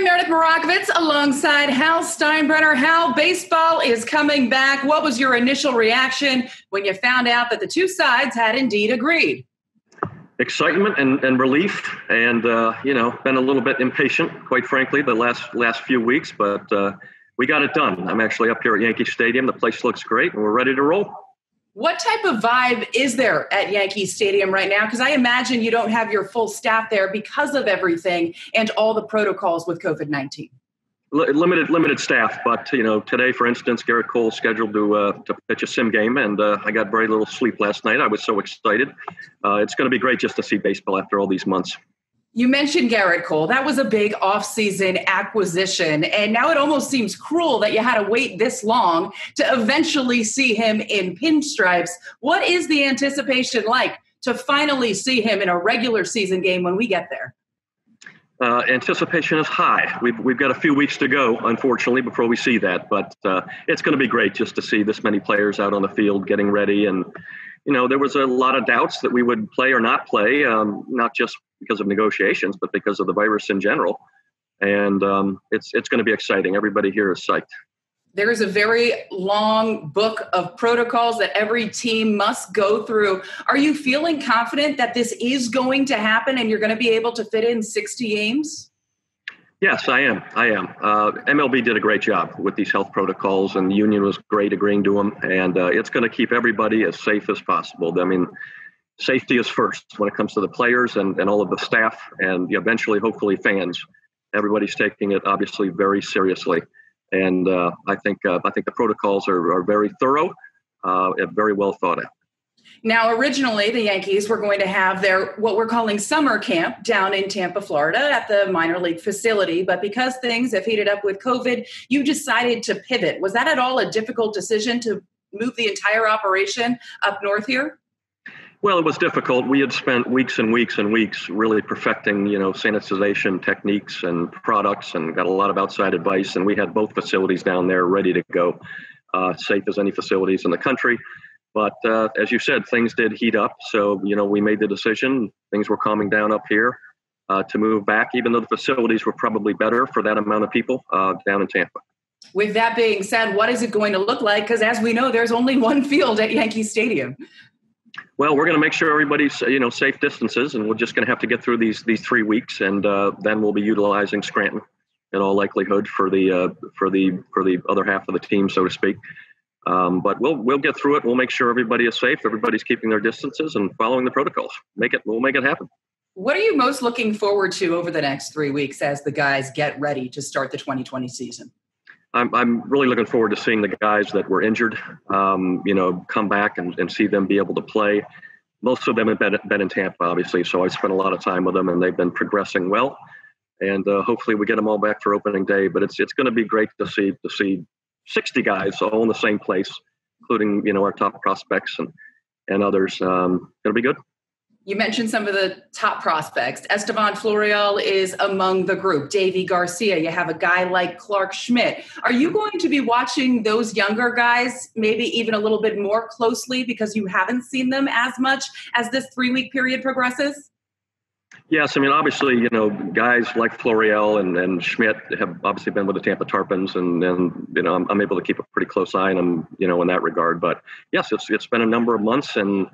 am Meredith Morakovitz alongside Hal Steinbrenner. Hal, baseball is coming back. What was your initial reaction when you found out that the two sides had indeed agreed? Excitement and relief and, been a little bit impatient, quite frankly, the last few weeks. But we got it done. I'm actually up here at Yankee Stadium. The place looks great and we're ready to roll. What type of vibe is there at Yankee Stadium right now? Because I imagine you don't have your full staff there because of everything and all the protocols with COVID-19. Limited staff, but today, for instance, Gerrit Cole scheduled to pitch a sim game, and I got very little sleep last night. I was so excited. It's going to be great just to see baseball after all these months. You mentioned Gerrit Cole. That was a big offseason acquisition, and now it almost seems cruel that you had to wait this long to eventually see him in pinstripes. What is the anticipation like to finally see him in a regular season game when we get there? Anticipation is high. We've got a few weeks to go, unfortunately, before we see that. But it's going to be great just to see this many players out on the field getting ready. And, there was a lot of doubts that we would play or not play, not just because of negotiations, but because of the virus in general. And it's going to be exciting. Everybody here is psyched. There is a very long book of protocols that every team must go through. Are you feeling confident that this is going to happen and you're going to be able to fit in 60 games? Yes, I am. MLB did a great job with these health protocols, and the union was great agreeing to them. And it's going to keep everybody as safe as possible. I mean, safety is first when it comes to the players and all of the staff and eventually, hopefully, fans. Everybody's taking it, obviously, very seriously. And I think the protocols are very thorough and very well thought out. Now, originally, the Yankees were going to have their what we're calling summer camp down in Tampa, Florida at the minor league facility. But because things have heated up with COVID, you decided to pivot. Was that at all a difficult decision to move the entire operation up north here? Well, it was difficult. We had spent weeks and weeks and weeks really perfecting, sanitization techniques and products, and got a lot of outside advice. And we had both facilities down there ready to go, safe as any facilities in the country. But as you said, things did heat up. So, we made the decision. Things were calming down up here to move back, even though the facilities were probably better for that amount of people down in Tampa. With that being said, what is it going to look like? Because as we know, there's only one field at Yankee Stadium. Well, we're going to make sure everybody's, safe distances, and we're just going to have to get through these 3 weeks, and then we'll be utilizing Scranton in all likelihood for the other half of the team, so to speak. But we'll get through it. We'll make sure everybody is safe. Everybody's keeping their distances and following the protocols. We'll make it happen. What are you most looking forward to over the next 3 weeks as the guys get ready to start the 2020 season? I'm really looking forward to seeing the guys that were injured, come back and see them be able to play. Most of them have been in Tampa, obviously, so I spent a lot of time with them, and they've been progressing well. And hopefully we get them all back for opening day. But it's going to be great to see 60 guys all in the same place, including, our top prospects and others. It'll be good. You mentioned some of the top prospects. Esteban Florial is among the group. Davey Garcia, you have a guy like Clark Schmidt. Are you going to be watching those younger guys maybe even a little bit more closely because you haven't seen them as much as this 3 week period progresses? Yes. I mean, obviously, guys like Florial and Schmidt have obviously been with the Tampa Tarpons, and I'm able to keep a pretty close eye on them, in that regard. But yes, it's been a number of months, and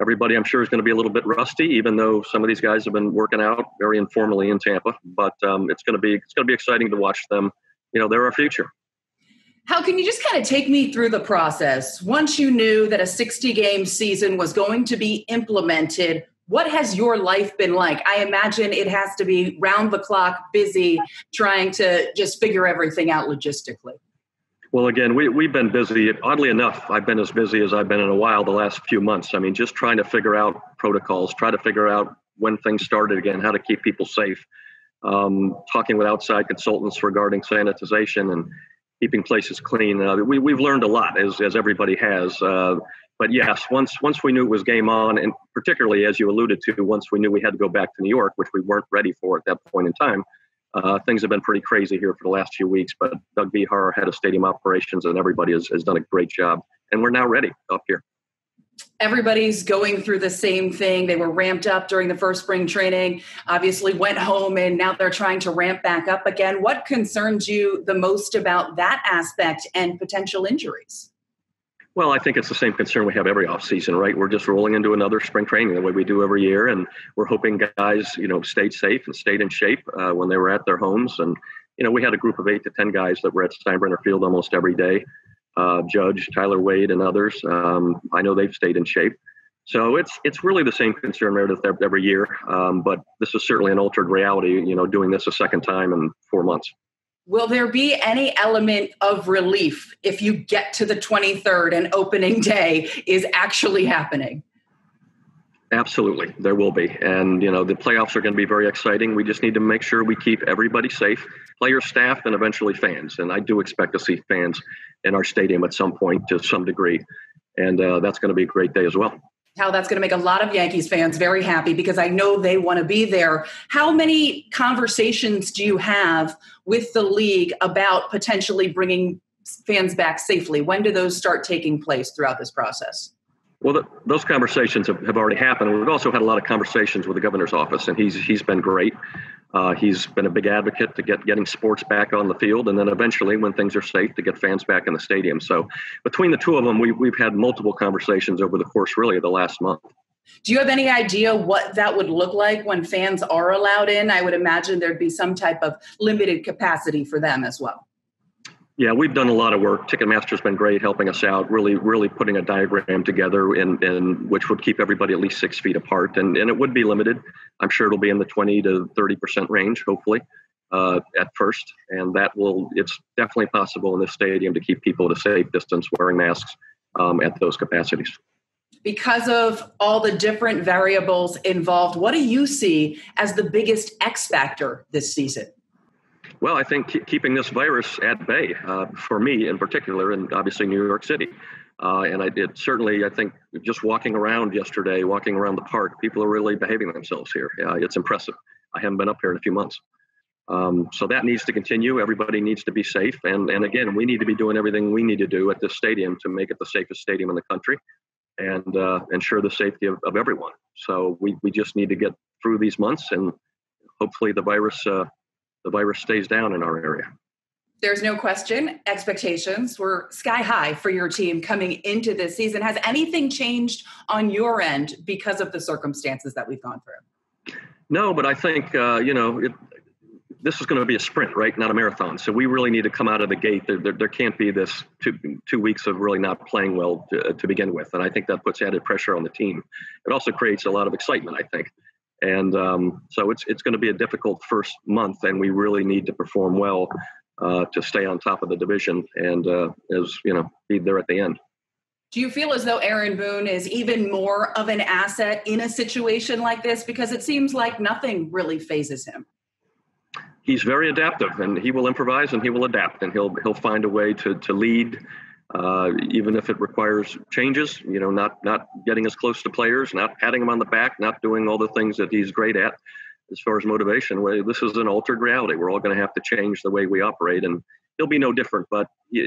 everybody, I'm sure, is going to be a little bit rusty, even though some of these guys have been working out very informally in Tampa. But it's going to be exciting to watch them. They're our future. Hal, can you just kind of take me through the process? Once you knew that a 60-game season was going to be implemented, what has your life been like? I imagine it has to be round the clock, busy, trying to just figure everything out logistically. Well, again, we've been busy. Oddly enough, I've been as busy as I've been in a while the last few months. I mean, just trying to figure out protocols, try to figure out when things started again, how to keep people safe, talking with outside consultants regarding sanitization and keeping places clean. We've learned a lot, as everybody has. But yes, once we knew it was game on, and particularly, as you alluded to, once we knew we had to go back to New York, which we weren't ready for at that point in time, things have been pretty crazy here for the last few weeks. But Doug Bihar, head of stadium operations, and everybody has done a great job. And we're now ready up here. everybody's going through the same thing. They were ramped up during the first spring training, obviously went home, and now they're trying to ramp back up again. What concerns you the most about that aspect and potential injuries? Well, I think it's the same concern we have every offseason, right? We're just rolling into another spring training the way we do every year, and we're hoping guys, you know, stayed safe and stayed in shape when they were at their homes. And, you know, we had a group of 8 to 10 guys that were at Steinbrenner Field almost every day. Judge, Tyler Wade, and others. I know they've stayed in shape. So it's really the same concern, Meredith, every year. But this is certainly an altered reality, you know, doing this a second time in 4 months. Will there be any element of relief if you get to the 23rd and opening day is actually happening? Absolutely, there will be. And, you know, the playoffs are going to be very exciting. We just need to make sure we keep everybody safe, players, staff, and eventually fans. And I do expect to see fans in our stadium at some point to some degree. And that's going to be a great day as well. Hal, that's going to make a lot of Yankees fans very happy because I know they want to be there. How many conversations do you have with the league about potentially bringing fans back safely? When do those start taking place throughout this process? Well, those conversations have already happened. We've also had a lot of conversations with the governor's office, and he's been great. He's been a big advocate to getting sports back on the field, and then eventually, when things are safe, to get fans back in the stadium. So between the two of them, we've had multiple conversations over the course, really, of the last month. Do you have any idea what that would look like when fans are allowed in? I would imagine there'd be some type of limited capacity for them as well. Yeah, we've done a lot of work. Ticketmaster's been great helping us out, really putting a diagram together in which would keep everybody at least 6 feet apart. And it would be limited. I'm sure it'll be in the 20 to 30% range, hopefully, at first. And it's definitely possible in this stadium to keep people at a safe distance wearing masks at those capacities. Because of all the different variables involved, what do you see as the biggest X factor this season? Well, I think keeping this virus at bay, for me in particular, and obviously New York City. I think just walking around yesterday, walking around the park, people are really behaving themselves here. It's impressive. I haven't been up here in a few months. So that needs to continue. Everybody needs to be safe. And again, we need to be doing everything we need to do at this stadium to make it the safest stadium in the country and ensure the safety of everyone. So we just need to get through these months, and hopefully the virus stays down in our area. There's no question. Expectations were sky high for your team coming into this season. Has anything changed on your end because of the circumstances that we've gone through? No, but I think, this is going to be a sprint, right? Not a marathon. So we really need to come out of the gate. There can't be this two weeks of really not playing well to begin with. And I think that puts added pressure on the team. It also creates a lot of excitement, I think. And so it's going to be a difficult first month, and we really need to perform well to stay on top of the division and, be there at the end. Do you feel as though Aaron Boone is even more of an asset in a situation like this? Because it seems like nothing really phases him. He's very adaptive, and he will improvise and he will adapt, and he'll find a way to lead. Even if it requires changes, not getting as close to players, not patting them on the back, not doing all the things that he's great at as far as motivation. Well, this is an altered reality. We're all going to have to change the way we operate, and he'll be no different. But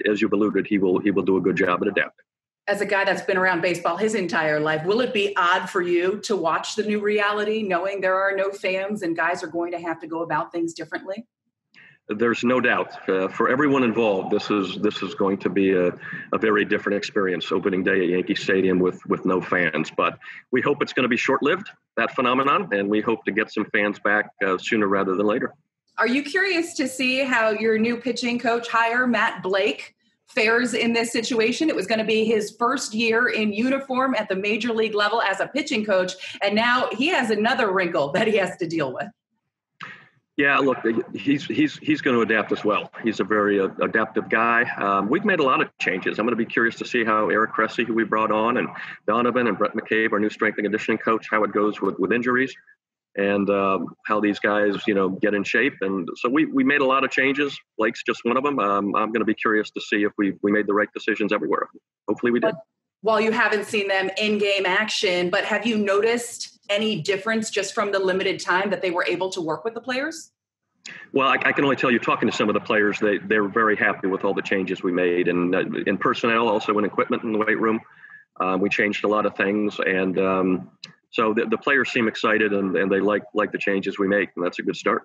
as you've alluded, he will do a good job at adapting. As a guy that's been around baseball his entire life, will it be odd for you to watch the new reality, knowing there are no fans and guys are going to have to go about things differently? There's no doubt for everyone involved. This is going to be a very different experience. Opening day at Yankee Stadium with no fans, but we hope it's going to be short-lived, that phenomenon, and we hope to get some fans back sooner rather than later. Are you curious to see how your new pitching coach hire, Matt Blake, fares in this situation? It was going to be his first year in uniform at the major league level as a pitching coach, and now he has another wrinkle that he has to deal with. Yeah, look, he's going to adapt as well. He's a very adaptive guy. We've made a lot of changes. I'm going to be curious to see how Eric Cressy, who we brought on, and Donovan and Brett McCabe, our new strength and conditioning coach, how it goes with injuries and how these guys, get in shape. And so we made a lot of changes. Blake's just one of them. I'm going to be curious to see if we made the right decisions everywhere. Hopefully we did. Well, you haven't seen them in game action, but have you noticed any difference just from the limited time that they were able to work with the players? Well, I can only tell you, talking to some of the players, they're very happy with all the changes we made, and in personnel, also in equipment, in the weight room. We changed a lot of things, and so the players seem excited, and they like the changes we make, and that's a good start.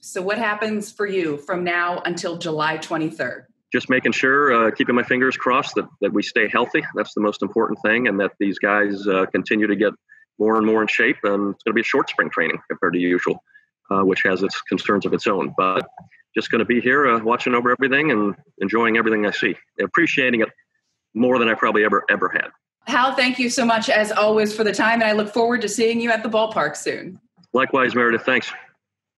So what happens for you from now until July 23rd? Just making sure, keeping my fingers crossed that we stay healthy. That's the most important thing, and that these guys continue to get more and more in shape. And it's going to be a short spring training compared to usual, which has its concerns of its own. But just going to be here watching over everything and enjoying everything I see, appreciating it more than I probably ever had. Hal, thank you so much, as always, for the time, and I look forward to seeing you at the ballpark soon. Likewise, Meredith. Thanks.